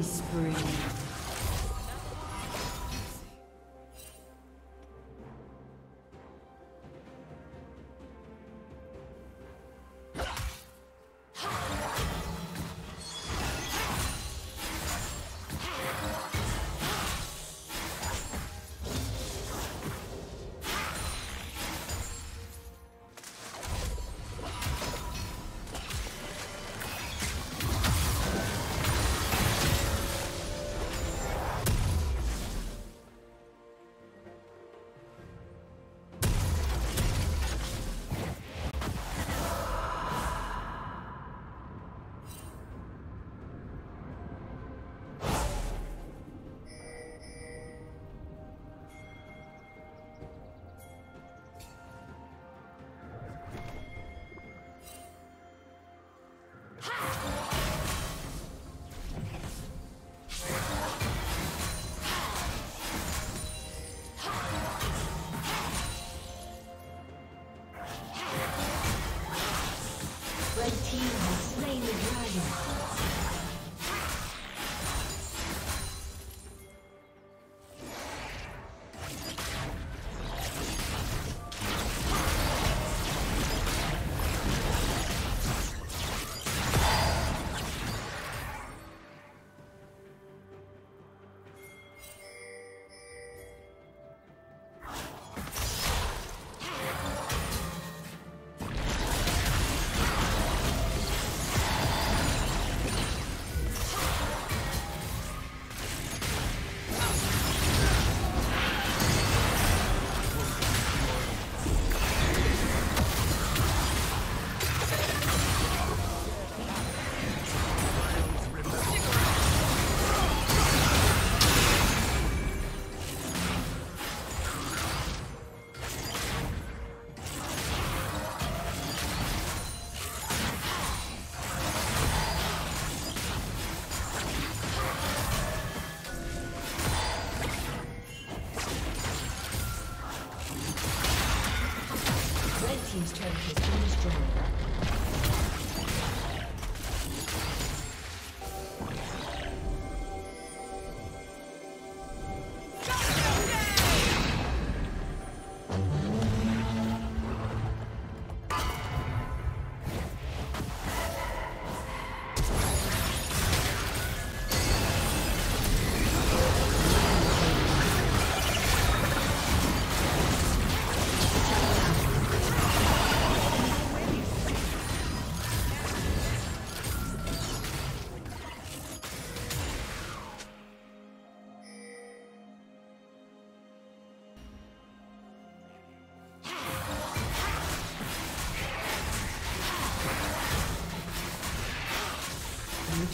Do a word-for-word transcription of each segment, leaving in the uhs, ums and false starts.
killing spree.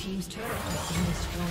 Team's turret has been destroyed.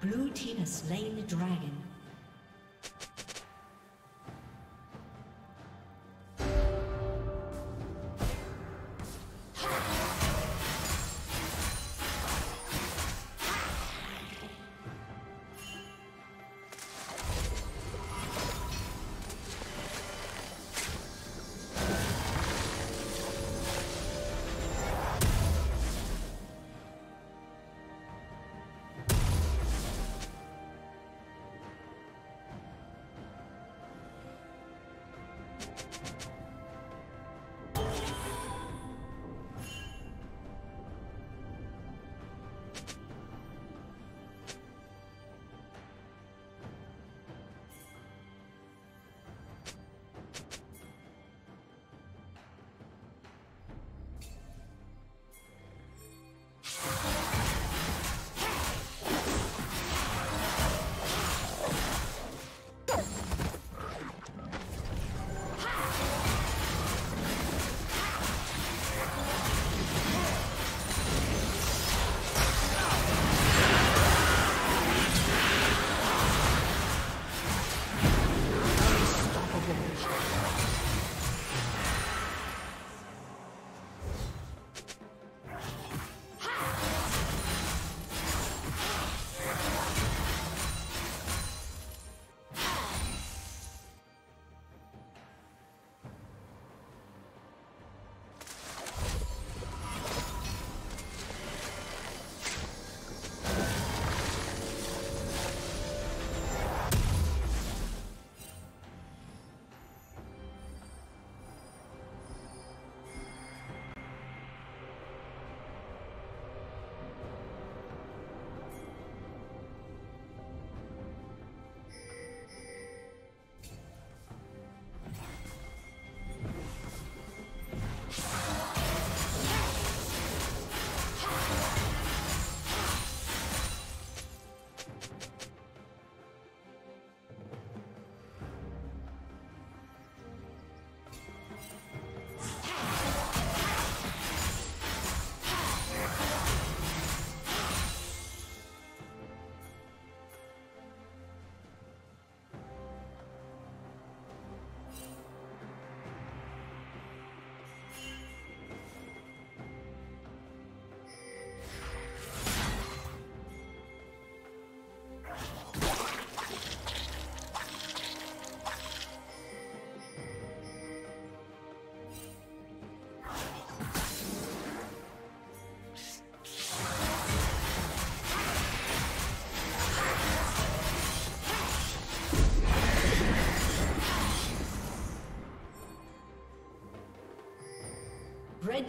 Blue team has slain the dragon. Red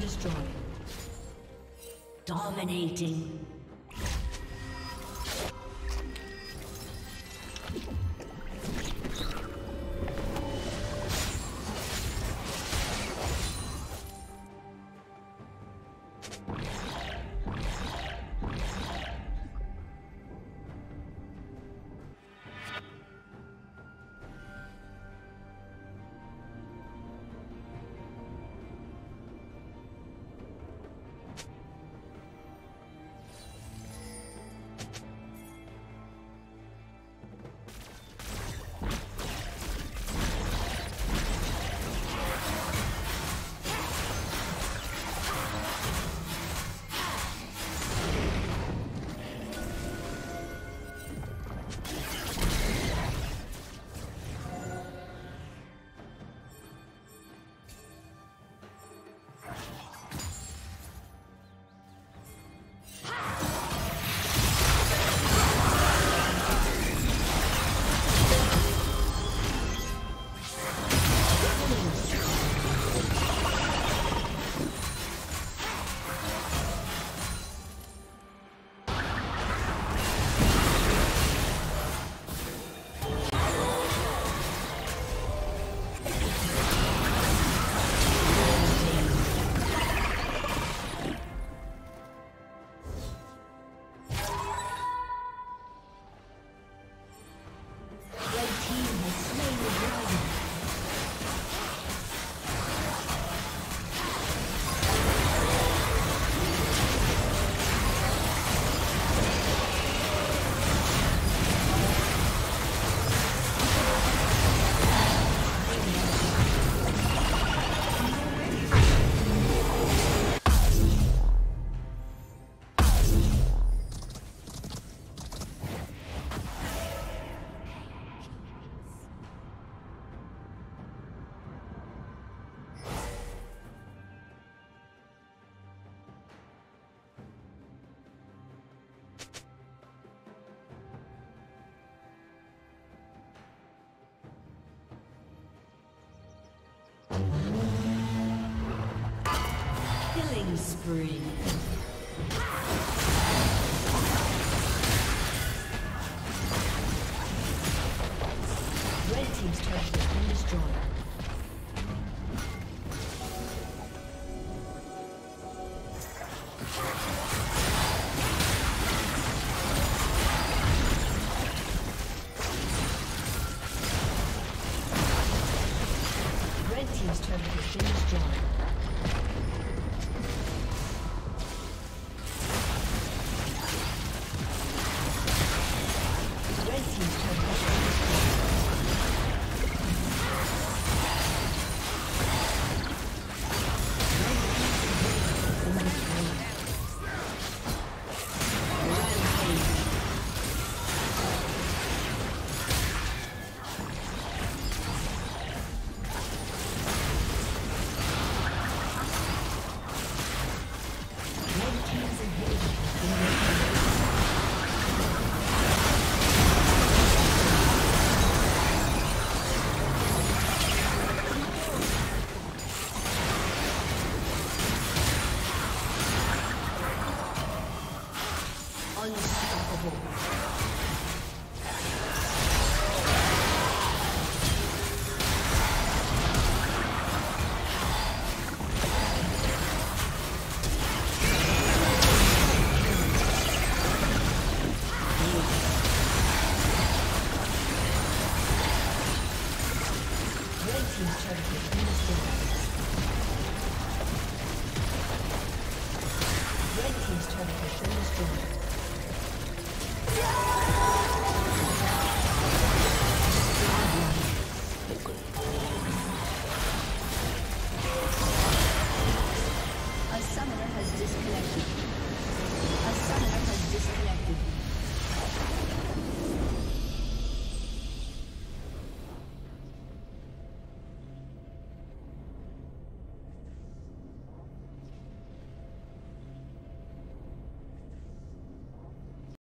Destroyed. Dominating. Killing spree. Red team's turret has been destroyed. Red team's turret has been destroyed.